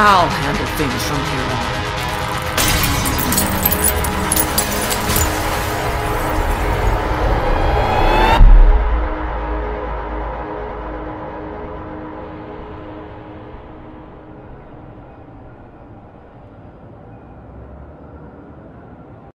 I'll handle things from here on.